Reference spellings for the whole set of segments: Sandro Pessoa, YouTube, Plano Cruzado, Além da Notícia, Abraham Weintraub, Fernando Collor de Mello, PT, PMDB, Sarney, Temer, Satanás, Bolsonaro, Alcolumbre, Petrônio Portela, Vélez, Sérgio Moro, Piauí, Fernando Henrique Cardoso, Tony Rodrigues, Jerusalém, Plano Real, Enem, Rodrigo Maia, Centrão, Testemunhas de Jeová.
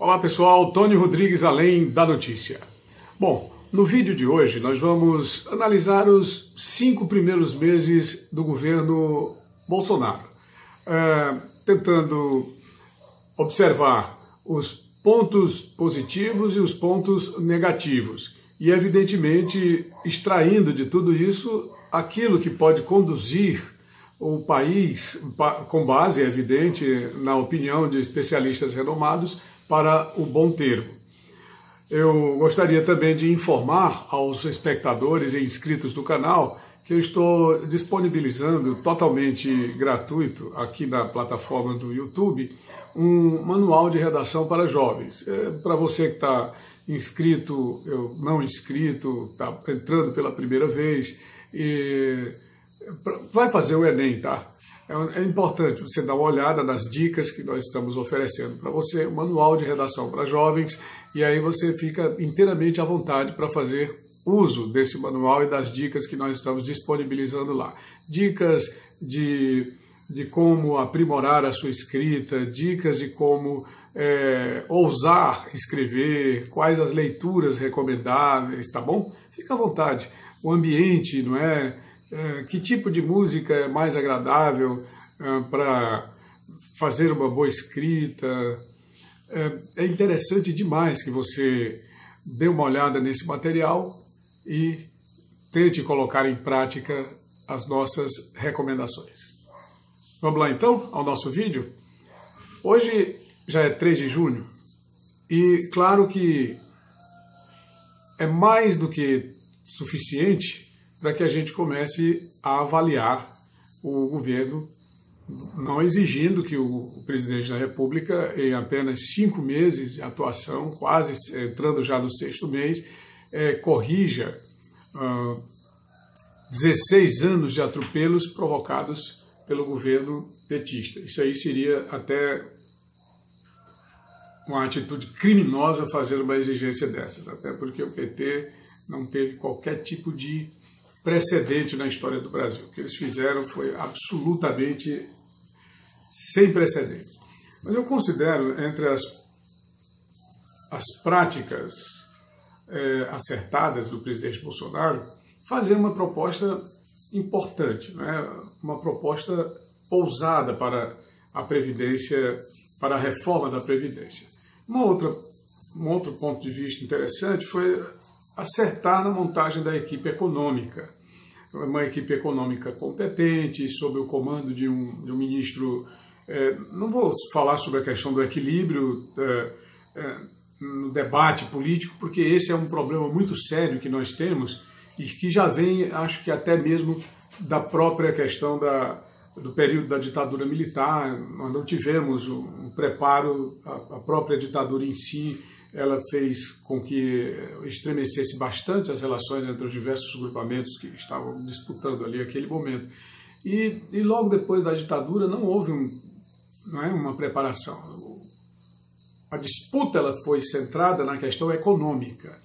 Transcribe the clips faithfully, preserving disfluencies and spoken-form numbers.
Olá pessoal, Tony Rodrigues além da notícia. Bom, no vídeo de hoje nós vamos analisar os cinco primeiros meses do governo Bolsonaro, é, tentando observar os pontos positivos e os pontos negativos e evidentemente extraindo de tudo isso aquilo que pode conduzir o país, com base evidente na opinião de especialistas renomados, para o bom termo. Eu gostaria também de informar aos espectadores e inscritos do canal que eu estou disponibilizando totalmente gratuito aqui na plataforma do YouTube um manual de redação para jovens. É, para você que está inscrito, eu não inscrito, está entrando pela primeira vez e vai fazer o Enem, tá? É importante você dar uma olhada nas dicas que nós estamos oferecendo para você, o manual de redação para jovens, e aí você fica inteiramente à vontade para fazer uso desse manual e das dicas que nós estamos disponibilizando lá. Dicas de, de como aprimorar a sua escrita, dicas de como é, ousar escrever, quais as leituras recomendáveis, tá bom? Fica à vontade. O ambiente, não é? Que tipo de música é mais agradável uh, para fazer uma boa escrita? Uh, é interessante demais que você dê uma olhada nesse material e tente colocar em prática as nossas recomendações. Vamos lá então ao nosso vídeo? Hoje já é três de junho e claro que é mais do que suficiente para que a gente comece a avaliar o governo, não exigindo que o presidente da República, em apenas cinco meses de atuação, quase entrando já no sexto mês, eh, corrija ah, dezesseis anos de atropelos provocados pelo governo petista. Isso aí seria até uma atitude criminosa fazer uma exigência dessas, até porque o P T não teve qualquer tipo de precedente na história do Brasil. O que eles fizeram foi absolutamente sem precedentes. Mas eu considero, entre as, as práticas é, acertadas do presidente Bolsonaro, fazer uma proposta importante, não é? Uma proposta ousada para a Previdência, para a reforma da Previdência. Uma outra, um outro ponto de vista interessante foi acertar na montagem da equipe econômica, uma equipe econômica competente, sob o comando de um, de um ministro, eh, não vou falar sobre a questão do equilíbrio eh, eh, no debate político, porque esse é um problema muito sério que nós temos e que já vem, acho que até mesmo da própria questão da, do período da ditadura militar. Nós não tivemos um, um preparo, a, a própria ditadura em si, ela fez com que estremecesse bastante as relações entre os diversos grupamentos que estavam disputando ali aquele momento. E, e logo depois da ditadura não houve um, não é, uma preparação. A disputa ela foi centrada na questão econômica.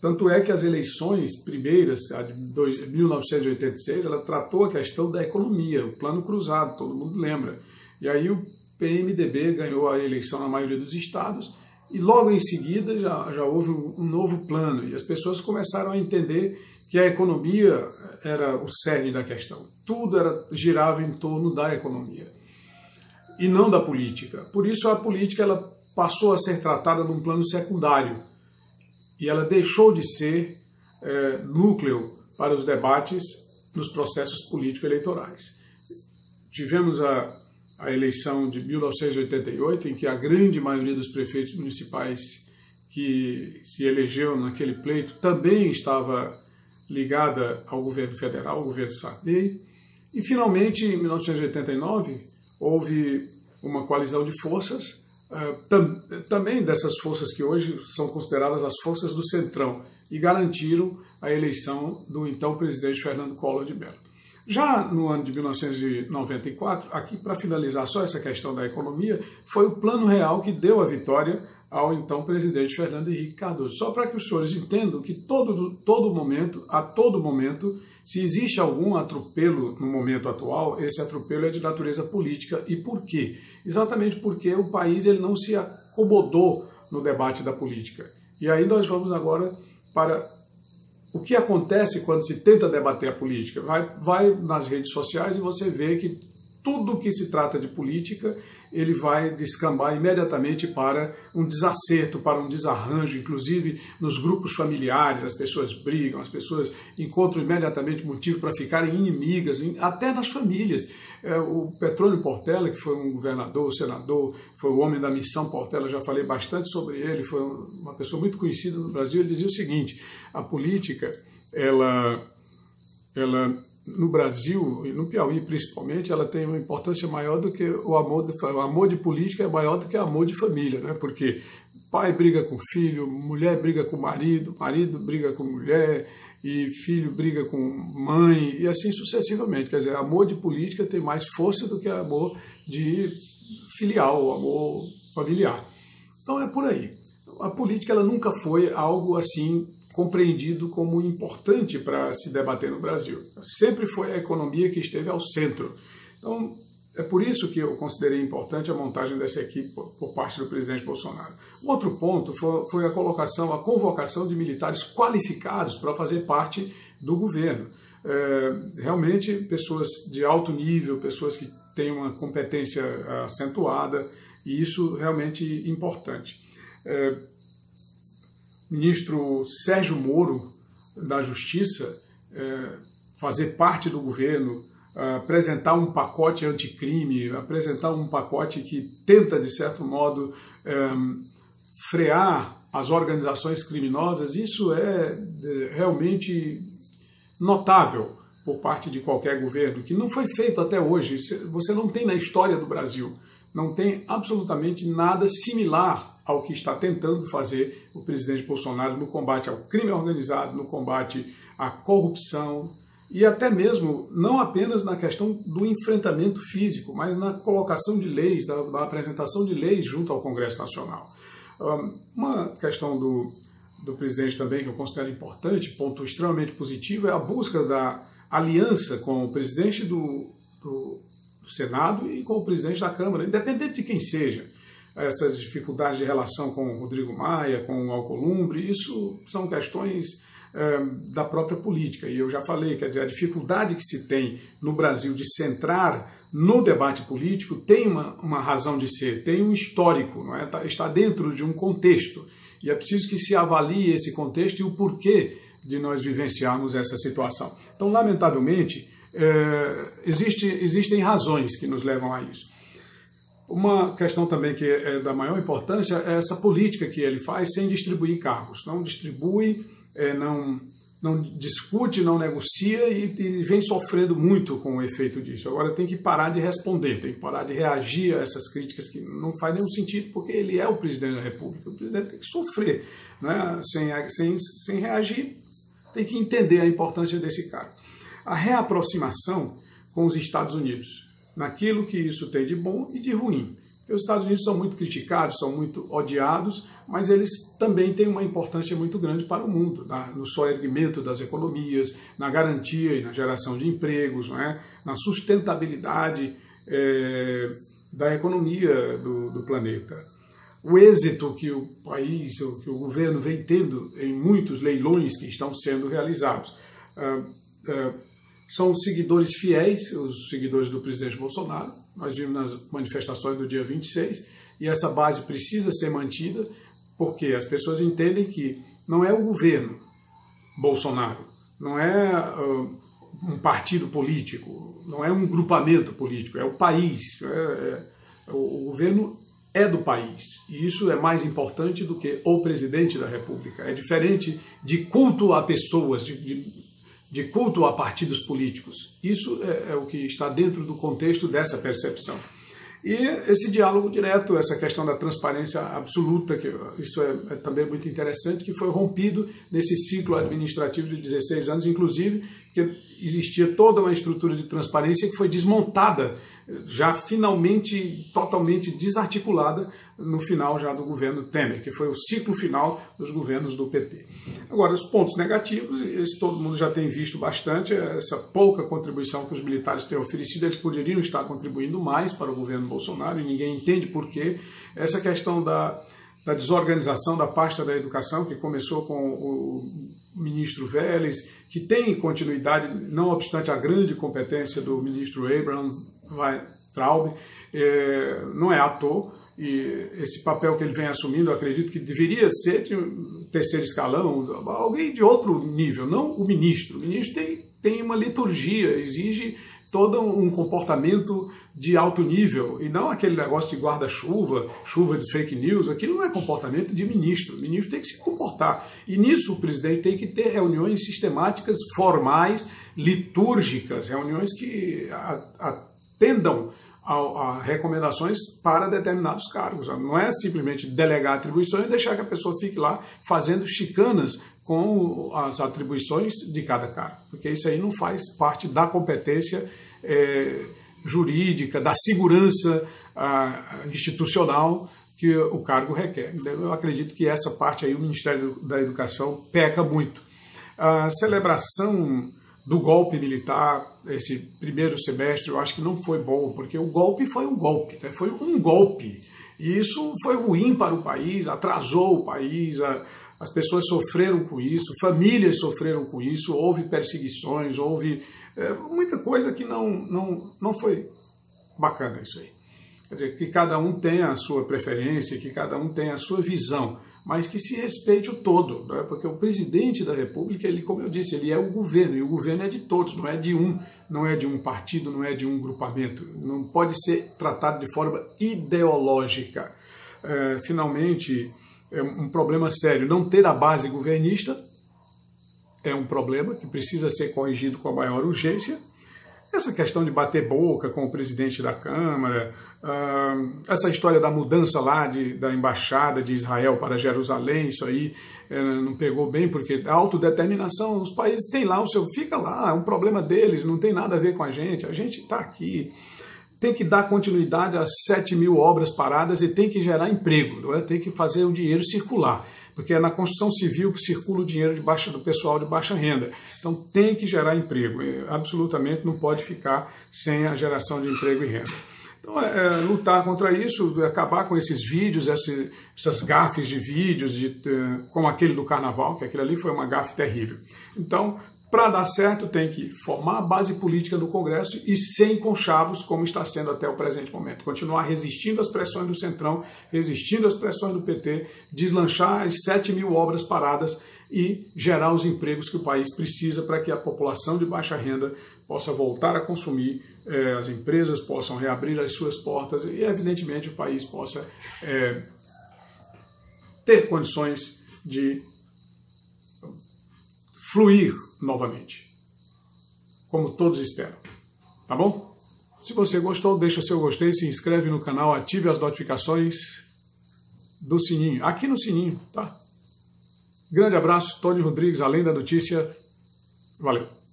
Tanto é que as eleições primeiras, a de mil novecentos e oitenta e seis, ela tratou a questão da economia, o Plano Cruzado, todo mundo lembra. E aí o P M D B ganhou a eleição na maioria dos estados, e logo em seguida já, já houve um novo plano, e as pessoas começaram a entender que a economia era o cerne da questão. Tudo era, girava em torno da economia, e não da política. Por isso a política ela passou a ser tratada num plano secundário, e ela deixou de ser é, núcleo para os debates nos processos político-eleitorais. Tivemos a... a eleição de mil novecentos e oitenta e oito, em que a grande maioria dos prefeitos municipais que se elegeu naquele pleito também estava ligada ao governo federal, ao governo Sarney. E, finalmente, em mil novecentos e oitenta e nove, houve uma coalizão de forças, também dessas forças que hoje são consideradas as forças do Centrão, e garantiram a eleição do então presidente Fernando Collor de Mello. Já no ano de mil novecentos e noventa e quatro, aqui para finalizar só essa questão da economia, foi o Plano Real que deu a vitória ao então presidente Fernando Henrique Cardoso. Só para que os senhores entendam que todo, todo momento, a todo momento, se existe algum atropelo no momento atual, esse atropelo é de natureza política. E por quê? Exatamente porque o país ele não se acomodou no debate da política. E aí nós vamos agora para o que acontece quando se tenta debater a política. Vai, vai nas redes sociais e você vê que tudo que se trata de política, ele vai descambar imediatamente para um desacerto, para um desarranjo, inclusive nos grupos familiares, as pessoas brigam, as pessoas encontram imediatamente motivo para ficarem inimigas, até nas famílias. O Petrônio Portela, que foi um governador, senador, foi o homem da missão Portela, já falei bastante sobre ele, foi uma pessoa muito conhecida no Brasil, ele dizia o seguinte: a política, ela... ela no Brasil, e no Piauí principalmente, ela tem uma importância maior do que o amor de, o amor de política é maior do que o amor de família, né? Porque pai briga com filho, mulher briga com marido, marido briga com mulher, e filho briga com mãe, e assim sucessivamente. Quer dizer, amor de política tem mais força do que amor de filial, amor familiar. Então é por aí. A política ela nunca foi algo assim compreendido como importante para se debater no Brasil. Sempre foi a economia que esteve ao centro. Então, é por isso que eu considerei importante a montagem dessa equipe por parte do presidente Bolsonaro. Um outro ponto foi a colocação, a convocação de militares qualificados para fazer parte do governo. É, realmente, pessoas de alto nível, pessoas que têm uma competência acentuada, e isso realmente é importante. É, ministro Sérgio Moro, da Justiça, fazer parte do governo, apresentar um pacote anticrime, apresentar um pacote que tenta, de certo modo, frear as organizações criminosas, isso é realmente notável por parte de qualquer governo, que não foi feito até hoje. Você não tem na história do Brasil, não tem absolutamente nada similar ao que está tentando fazer o presidente Bolsonaro no combate ao crime organizado, no combate à corrupção, e até mesmo, não apenas na questão do enfrentamento físico, mas na colocação de leis, da, da apresentação de leis junto ao Congresso Nacional. Uma questão do, do presidente também que eu considero importante, ponto extremamente positivo, é a busca da aliança com o presidente do, do, do Senado e com o presidente da Câmara, independente de quem seja. Essas dificuldades de relação com o Rodrigo Maia, com o Alcolumbre, isso são questões é, da própria política. E eu já falei, quer dizer, a dificuldade que se tem no Brasil de centrar no debate político tem uma, uma razão de ser, tem um histórico, não é? Está dentro de um contexto. E é preciso que se avalie esse contexto e o porquê de nós vivenciarmos essa situação. Então, lamentavelmente, é, existe, existem razões que nos levam a isso. Uma questão também que é da maior importância é essa política que ele faz sem distribuir cargos. Não distribui, não, não discute, não negocia e, e vem sofrendo muito com o efeito disso. Agora tem que parar de responder, tem que parar de reagir a essas críticas que não faz nenhum sentido, porque ele é o presidente da República. O presidente tem que sofrer, né? sem, sem, sem reagir, tem que entender a importância desse cargo. A reaproximação com os Estados Unidos, naquilo que isso tem de bom e de ruim. Porque os Estados Unidos são muito criticados, são muito odiados, mas eles também têm uma importância muito grande para o mundo, no soerguimento das economias, na garantia e na geração de empregos, não é? Na sustentabilidade é, da economia do, do planeta. O êxito que o país, que o governo vem tendo em muitos leilões que estão sendo realizados. Ah, ah, São seguidores fiéis, os seguidores do presidente Bolsonaro. Nós vimos nas manifestações do dia vinte e seis, e essa base precisa ser mantida, porque as pessoas entendem que não é o governo Bolsonaro, não é uh, um partido político, não é um grupamento político, é o país. É, é, o, o governo é do país, e isso é mais importante do que o presidente da República. É diferente de culto a pessoas, de... de de culto a partidos políticos. Isso é, é o que está dentro do contexto dessa percepção. E esse diálogo direto, essa questão da transparência absoluta, que isso é, é também muito interessante, que foi rompido nesse ciclo administrativo de dezesseis anos, inclusive, que existia toda uma estrutura de transparência que foi desmontada, já finalmente, totalmente desarticulada, no final já do governo Temer, que foi o ciclo final dos governos do P T. Agora, os pontos negativos, esse todo mundo já tem visto bastante, essa pouca contribuição que os militares têm oferecido, eles poderiam estar contribuindo mais para o governo Bolsonaro, e ninguém entende por quê. Essa questão da, da desorganização da pasta da educação, que começou com o ministro Vélez, que tem continuidade, não obstante a grande competência do ministro Abraham Weintraub, é, não é à toa, e esse papel que ele vem assumindo, eu acredito que deveria ser de terceiro escalão, alguém de outro nível, não o ministro. O ministro tem, tem uma liturgia, exige todo um comportamento de alto nível, e não aquele negócio de guarda-chuva, chuva de fake news. Aquilo não é comportamento de ministro. O ministro tem que se comportar. E nisso o presidente tem que ter reuniões sistemáticas, formais, litúrgicas, reuniões que atendam a recomendações para determinados cargos. Não é simplesmente delegar atribuições e deixar que a pessoa fique lá fazendo chicanas com as atribuições de cada cargo, porque isso aí não faz parte da competência é, jurídica, da segurança a, institucional que o cargo requer. Eu acredito que essa parte aí o Ministério da Educação peca muito. A celebração do golpe militar, esse primeiro semestre, eu acho que não foi bom, porque o golpe foi um golpe, né? Foi um golpe, e isso foi ruim para o país, atrasou o país, a, as pessoas sofreram com isso, famílias sofreram com isso, houve perseguições, houve é, muita coisa que não, não, não foi bacana isso aí. Quer dizer, que cada um tem a sua preferência, que cada um tem a sua visão, mas que se respeite o todo, né? Porque o presidente da República, ele, como eu disse, ele é o governo, e o governo é de todos, não é de um, não é de um partido, não é de um grupamento, não pode ser tratado de forma ideológica. É, finalmente, é um problema sério. Não ter a base governista é um problema que precisa ser corrigido com a maior urgência. Essa questão de bater boca com o presidente da Câmara, essa história da mudança lá de, da embaixada de Israel para Jerusalém, isso aí não pegou bem, porque a autodeterminação, os países têm lá o seu, fica lá, é um problema deles, não tem nada a ver com a gente, a gente está aqui. Tem que dar continuidade às sete mil obras paradas e tem que gerar emprego, não é? Tem que fazer o dinheiro circular, porque é na construção civil que circula o dinheiro de baixa, do pessoal de baixa renda. Então tem que gerar emprego, absolutamente não pode ficar sem a geração de emprego e renda. Então é, é, lutar contra isso, acabar com esses vídeos, esse, essas gafes de vídeos, de, como aquele do Carnaval, que aquele ali foi uma gafe terrível. Então, para dar certo, tem que formar a base política do Congresso e sem conchavos, como está sendo até o presente momento. Continuar resistindo às pressões do Centrão, resistindo às pressões do P T, deslanchar as sete mil obras paradas e gerar os empregos que o país precisa para que a população de baixa renda possa voltar a consumir, eh, as empresas possam reabrir as suas portas e, evidentemente, o país possa eh, ter condições de fluir novamente, como todos esperam, tá bom? Se você gostou, deixa o seu gostei, se inscreve no canal, ative as notificações do sininho, aqui no sininho, tá? Grande abraço, Tony Rodrigues, Além da Notícia, valeu!